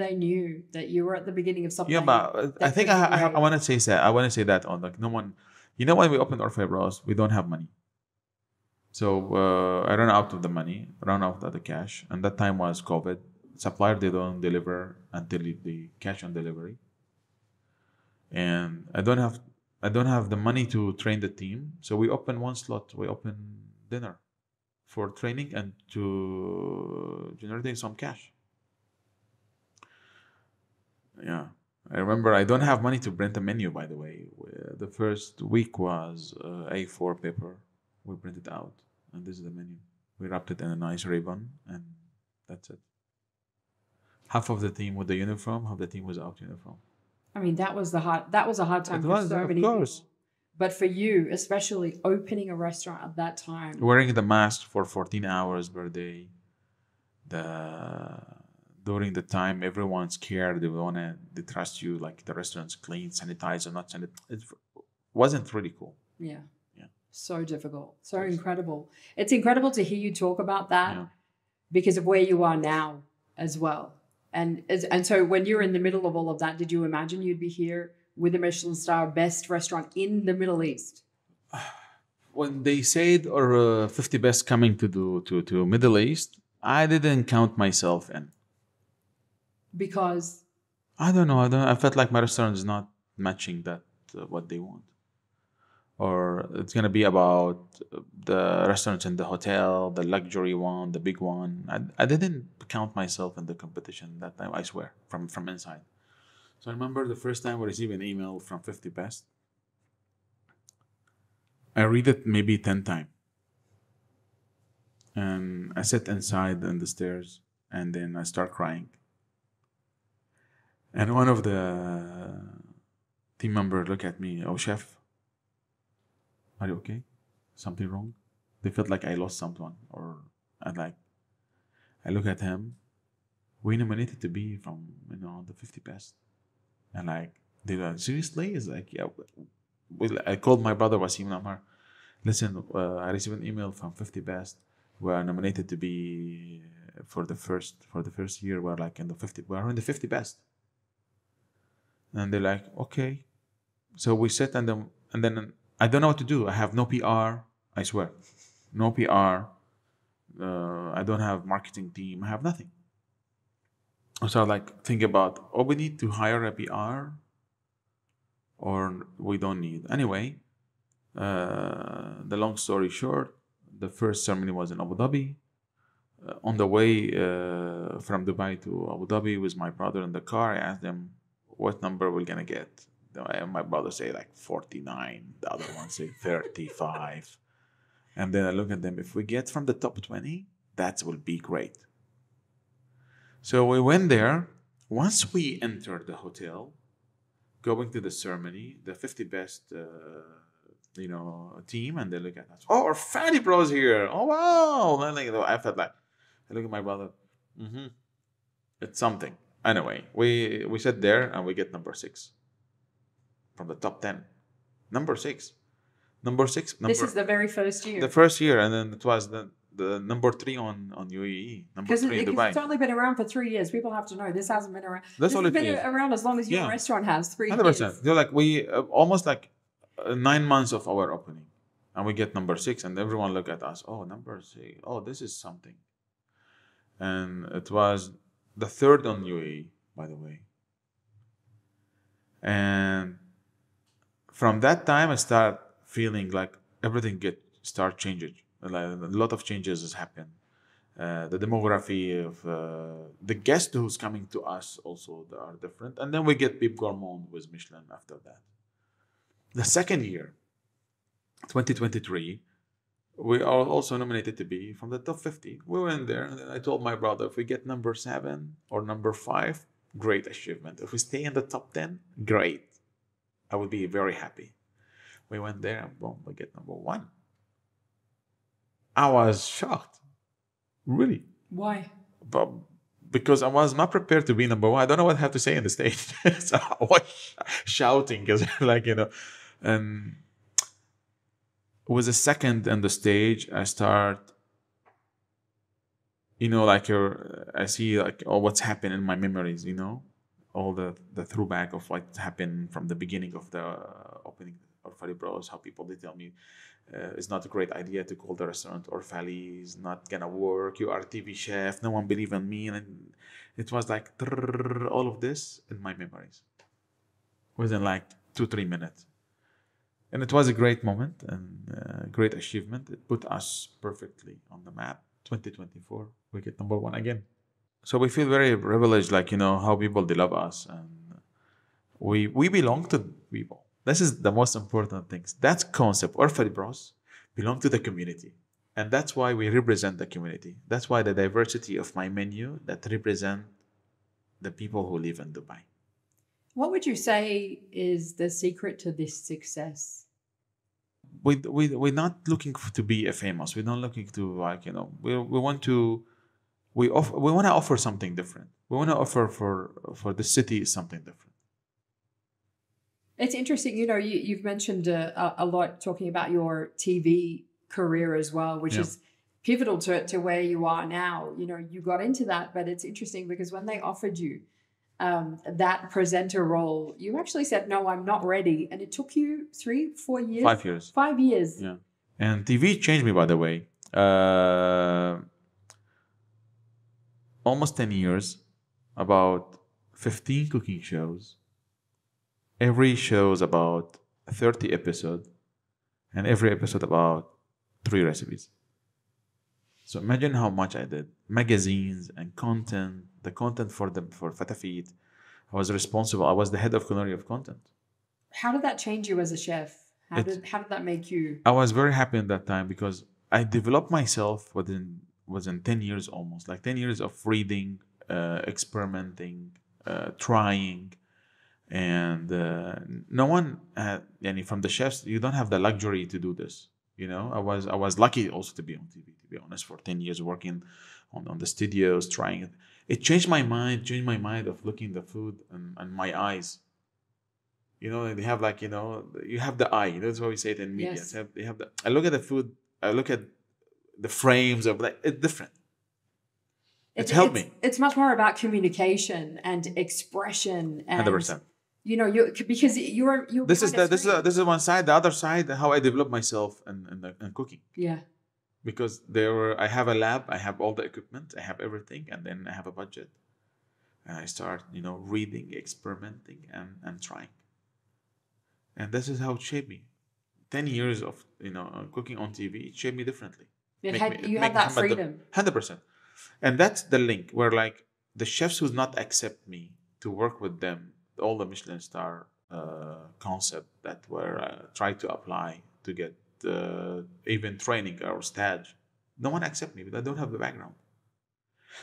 they knew that you were at the beginning of something. Yeah, but I think I want to say that. I want to say that on no one. When we opened Orfali Bros, we don't have money. So I ran out of the money, ran out of the cash, and that time was COVID. Supplier, they don't deliver until the cash on delivery, and I don't have the money to train the team. So we open one slot, we open dinner for training and to generating some cash. Yeah, I remember I don't have money to print a menu, by the way. The first week was A4 paper. We print it out, and this is the menu. We wrapped it in a nice ribbon, and that's it. Half of the team with the uniform, half the team without uniform. I mean, that was a hard time for so many people. But for you, especially opening a restaurant at that time, wearing the mask for 14 hours per day. During the time, everyone's scared. They trust you. Like the restaurant's clean, sanitized or not sanitized. It wasn't really cool. Yeah. Yeah. So difficult. So incredible. It's incredible to hear you talk about that because of where you are now as well. And so when you're in the middle of all of that, did you imagine you'd be here with a Michelin star best restaurant in the Middle East? When they said 50 best coming to Middle East, I didn't count myself in. Because? I don't know. I felt like my restaurant is not matching that, what they want. Or it's going to be about the restaurants in the hotel, the luxury one, the big one. I didn't count myself in the competition that time, I swear, from inside. So I remember the first time we received an email from 50 best. I read it maybe 10 times. And I sat inside on the stairs, and then I start crying. And one of the team members looked at me, "Oh, chef, are you okay? Something wrong?" They felt like I lost someone, or I look at him. We nominated to be from the 50 best, and they were like, "Seriously?" It's like, yeah. Well, I called my brother Wasim Namar. Listen, I received an email from 50 best. We are nominated to be for the first year. We're in the 50. We're in the 50 best. And they're like, okay. So we sit and then. I don't know what to do. I have no PR, I swear. No PR. I don't have marketing team. I have nothing. So I think about, we need to hire a PR or we don't need. Anyway, the long story short, the first ceremony was in Abu Dhabi. On the way from Dubai to Abu Dhabi with my brother in the car, I asked them what number we're going to get. My brother say 49, the other one say 35. And then I look at them, if we get from the top 20, that will be great. So we went there. Once we entered the hotel, going to the ceremony, the 50 best team, and they look at us. Oh, Orfali Bros here. Oh, wow. And I felt I look at my brother. Mm-hmm. It's something. Anyway, we sit there and we get number 6. From the top 10. Number six. This is the very first year. The first year, and then it was the number 3 on UAE. Number 3 in Dubai. It's only been around for 3 years. People have to know this hasn't been around. Around as long as your restaurant has 3 years. 100%. They're we almost 9 months of our opening, and we get number 6, and everyone look at us. Oh, number 6. Oh, this is something. And it was the 3rd on UAE, by the way. And from that time, I start feeling everything start changing. A lot of changes has happened. The demography of the guests who's coming to us also are different. And then we get Bib Gourmand with Michelin after that. The second year, 2023, we are also nominated to be from the top 50. We went there, and I told my brother, if we get number 7 or number 5, great achievement. If we stay in the top 10, great. I would be very happy. We went there and boom, we get number 1. I was shocked. Really. Why? But because I was not prepared to be number 1. I don't know what I have to say on the stage. So I was shouting because and with a second on the stage, I start, I see what's happened in my memories, all the throwback of what happened from the beginning of the opening Orfali Bros, how people they tell me it's not a great idea to call the restaurant Orfali, it's not gonna work, you are a TV chef, no one believe in me, and it was like all of this in my memories within like 2-3 minutes. And it was a great moment and a great achievement. It put us perfectly on the map. 2024, we get number 1 again. So we feel very privileged, like, you know, how people they love us, and we belong to people. This is the most important thing. That concept, Orfali Bros, belong to the community. And that's why we represent the community. That's why the diversity of my menu that represent the people who live in Dubai. What would you say is the secret to this success? We're not looking to be famous. We're not looking to, like, you know, we want to offer something different. We want to offer for the city something different. It's interesting, you know, you've mentioned a lot talking about your TV career as well, which is pivotal to where you are now. You know, you got into that, but it's interesting because when they offered you that presenter role, you actually said, no, I'm not ready. And it took you 3-4 years? 5 years. 5 years. Yeah. And TV changed me, by the way. Almost 10 years, about 15 cooking shows. Every show is about 30 episodes, and every episode about 3 recipes. So imagine how much I did. Magazines and content, the content for Fatafeet. I was responsible. I was the head of culinary of content. How did that change you as a chef? How did that make you? I was very happy at that time because I developed myself within 10 years almost, like 10 years of reading, experimenting, trying. And no one had any from the chefs. You don't have the luxury to do this, you know. I was lucky also to be on TV, to be honest, for 10 years working on the studios, trying it. It changed my mind of looking the food and my eyes, you know. They have, like, you know, you have the eye, that's how we say it in media. Yes. I look at the food, I look at the frames of, like, it's different. It's helped me. It's much more about communication and expression and 100%. You know, because you're. This is one side. The other side, how I develop myself in cooking. Yeah. Because I have a lab. I have all the equipment. I have everything, and then I have a budget, and I start, you know, reading, experimenting, and trying. And this is how it shaped me. 10 years of, you know, cooking on TV, it shaped me differently. You had that freedom. 100%. And that's the link where, like, the chefs who do not accept me to work with them, all the Michelin star concept that were tried to apply to get even training or stage, no one accept me because I don't have the background.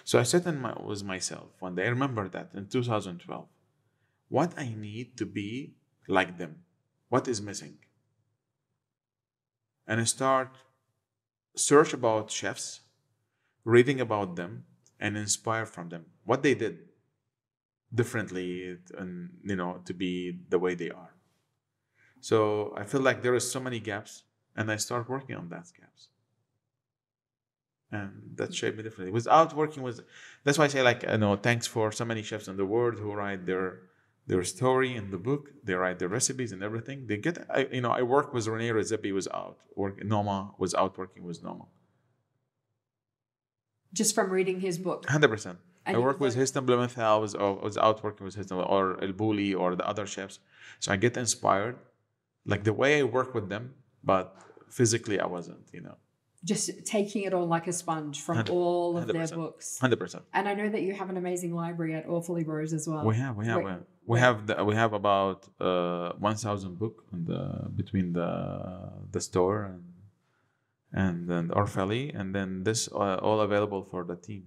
So I sat with myself one day. I remember that in 2012, what I need to be like them, what is missing? And I start search about chefs, reading about them, and inspire from them what they did differently, and, you know, to be the way they are. So I feel like there is so many gaps, and I start working on those gaps, and that shaped me differently. Without working with, that's why I say, like, you know, thanks for so many chefs in the world who write their story in the book, they write their recipes and everything. They get, I work with Rene Redzepi, working with Noma. Just from reading his book. 100%. I work with Heston Blumenthal. I was out working with Heston or El Bouli or the other chefs. So I get inspired, like the way I work with them, but physically I wasn't, you know. Just taking it all like a sponge from all of their books. 100%. And I know that you have an amazing library at Orfali Bros as well. We have about 1,000 books between the store and then Orfali, and then this all available for the team.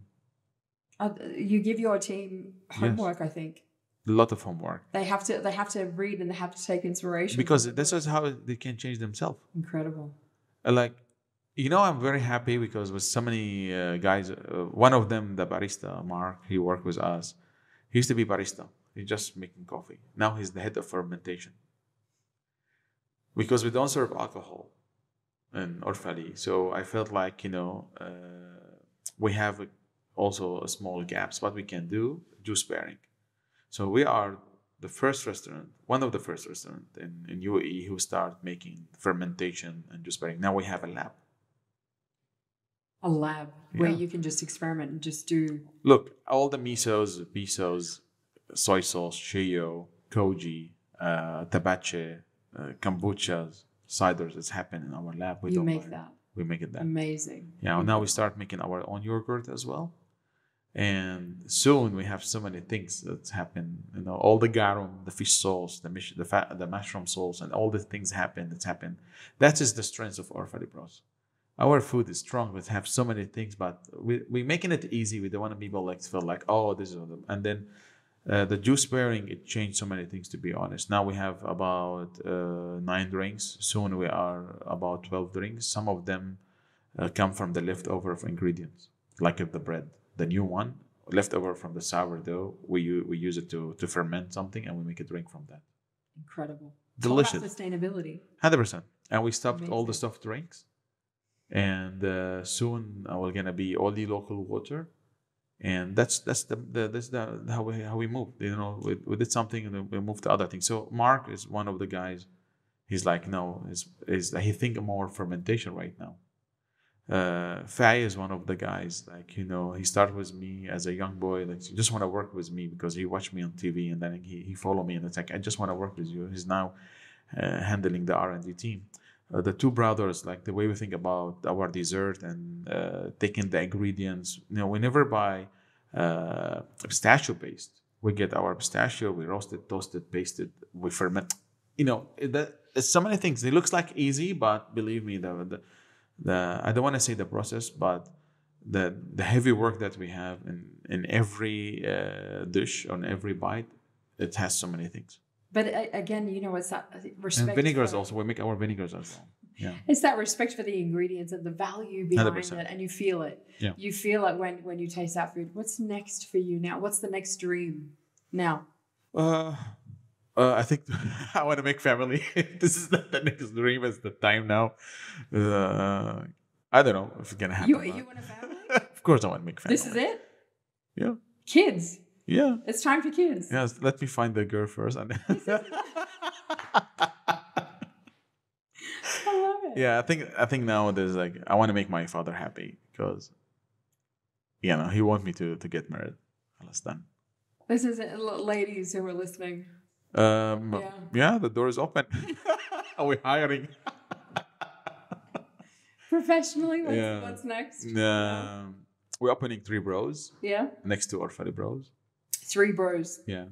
You give your team homework, yes. I think. A lot of homework. They have to read, and they have to take inspiration. Because this is how they can change themselves. Incredible. Like, you know, I'm very happy because with so many guys, one of them, the barista, Mark, he worked with us. He used to be barista. He's just making coffee. Now he's the head of fermentation. Because we don't serve alcohol in Orfali. So I felt like, you know, we have also a small gaps. What we can do, juice pairing. So we are the first restaurant, one of the first restaurants in UAE who started making fermentation and juice pairing. Now we have a lab. A lab where you can just experiment and just do... Look, all the misos, bisos, soy sauce, shio, koji, tabache, kombuchas, ciders, it's happened in our lab. We that. We make it that. Amazing. Yeah, now we start making our own yogurt as well. And soon we have so many things that's happened. You know, all the garum, the fish sauce, the mushroom sauce, and all the things happen that's happened. That is the strength of Orfali Bros. Our food is strong. We have so many things, but we're making it easy. We don't want people like to feel like, oh, this is... And then the juice pairing, it changed so many things, to be honest. Now we have about 9 drinks. Soon we are about 12 drinks. Some of them come from the leftover of ingredients, like the bread. The new one, leftover from the sourdough, we use it to ferment something and we make a drink from that. Incredible. Delicious. All about sustainability. 100%. And we stopped all the soft drinks. And soon we're going to be only local water. And that's how we moved. You know, we did something and we moved to other things. So Mark is one of the guys. He's like, no, he think more fermentation right now. Fai is one of the guys, like, you know, he started with me as a young boy, like, just want to work with me because he watched me on TV and then he followed me and it's like, I just want to work with you. He's now handling the R&D team. The two brothers, like the way we think about our dessert and taking the ingredients, you know, we never buy pistachio paste. We get our pistachio, we roast it, toast it, paste it, we ferment. You know, it's so many things. It looks like easy, but believe me, I don't want to say the process, but the heavy work that we have in every dish, on every bite, it has so many things. But again, you know, it's that respect. And vinegars also. We make our vinegars as well. Yeah. It's that respect for the ingredients and the value behind 100%. It. And you feel it. Yeah. You feel it when you taste that food. What's next for you now? What's the next dream now? I think I want to make family. This is not the next dream. It's the time now. I don't know if it's going to happen. You want a family? Of course I want to make family. This is it? Yeah. Kids? Yeah. It's time for kids. Yes. Let me find the girl first. And I love it. Yeah. I think now there's like, I want to make my father happy because, you know, he wants me to get married. This is it, ladies who are listening. Yeah, the door is open. Are we hiring? Professionally, what's next? We're opening Three Bros. Yeah. Next to Orfali Bros. Three Bros. Yeah.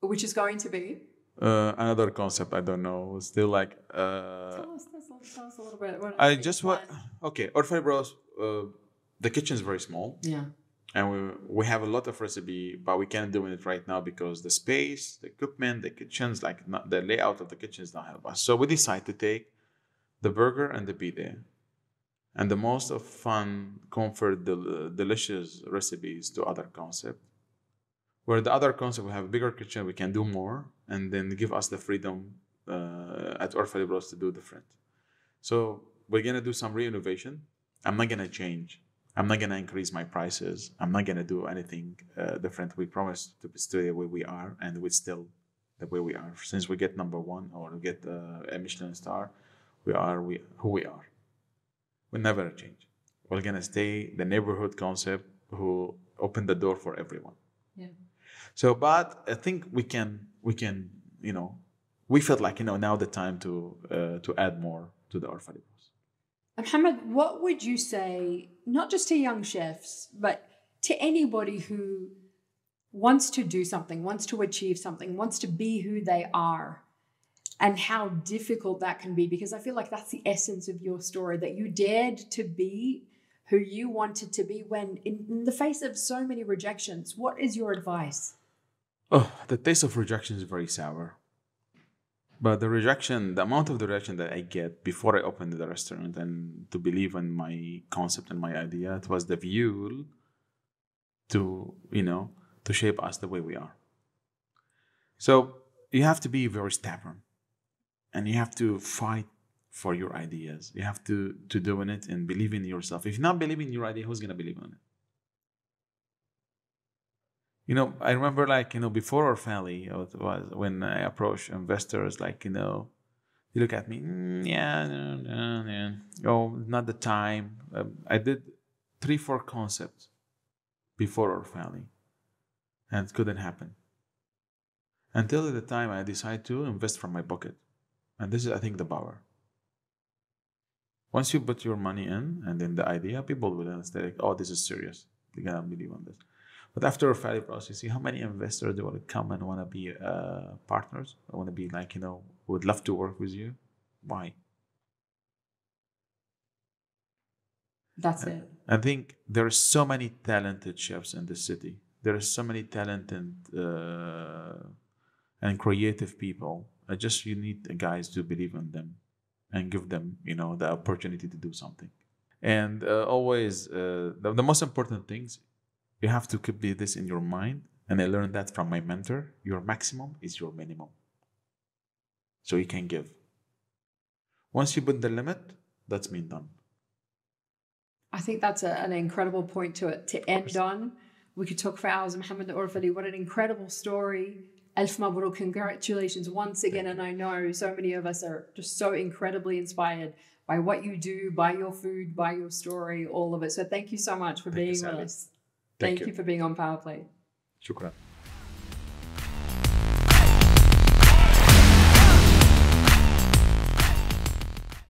Which is going to be? Another concept, I don't know. Still like... Tell us a little bit. Okay, Orfali Bros, the kitchen is very small. Yeah. And we have a lot of recipe, but we can't do it right now because the space, the equipment, the kitchens, like not, the layout of the kitchen is not help us. So we decide to take the burger and the pita, and the most of fun, comfort, delicious recipes to other concept. Where the other concept, we have a bigger kitchen, we can do more, and then give us the freedom at Orfali Bros to do different. So we're gonna do some re-innovation. I'm not gonna change. I'm not going to increase my prices. I'm not going to do anything different. We promised to stay the way we are, and we're still the way we are. Since we get #1 or we get a Michelin star, we are who we are. We'll never change. We're going to stay the neighborhood concept who opened the door for everyone. Yeah. So, but I think we can, you know, we felt like, you know, now the time to add more to the Orfali Bros. Mohamad, what would you say, not just to young chefs, but to anybody who wants to do something, wants to achieve something, wants to be who they are, and how difficult that can be? Because I feel like that's the essence of your story, that you dared to be who you wanted to be when in the face of so many rejections. What is your advice? Oh, the taste of rejection is very sour. But the rejection, the amount of the rejection that I get before I opened the restaurant and to believe in my concept and my idea, it was the fuel to, you know, to shape us the way we are. So you have to be very stubborn and you have to fight for your ideas. You have to do it and believe in yourself. If you not believe in your idea, who's going to believe in it? I remember before Orfali, it was when I approach investors, they look at me, oh, not the time. I did 3-4 concepts before Orfali, and it couldn't happen. Until the time I decide to invest from my pocket. And this is, I think, the power. Once you put your money in and then the idea, people will understand, oh, this is serious. They're going to believe on this. But after Orfali Bros, you see how many investors they want to come and want to be partners. I want to be would love to work with you. Why? That's it. I think there are so many talented chefs in this city. There are so many talented and creative people. You need guys to believe in them and give them, the opportunity to do something. And always, the most important things, you have to keep this in your mind. And I learned that from my mentor. Your maximum is your minimum. So you can give. Once you put the limit, that's mean done. I think that's an incredible point to end on. We could talk for hours. Mohamad Orfali, what an incredible story. Alf Mabruk, congratulations once again. And I know so many of us are just so incredibly inspired by what you do, by your food, by your story, all of it. So thank you so much for being with us. Thank you for being on Power Play. Shukran.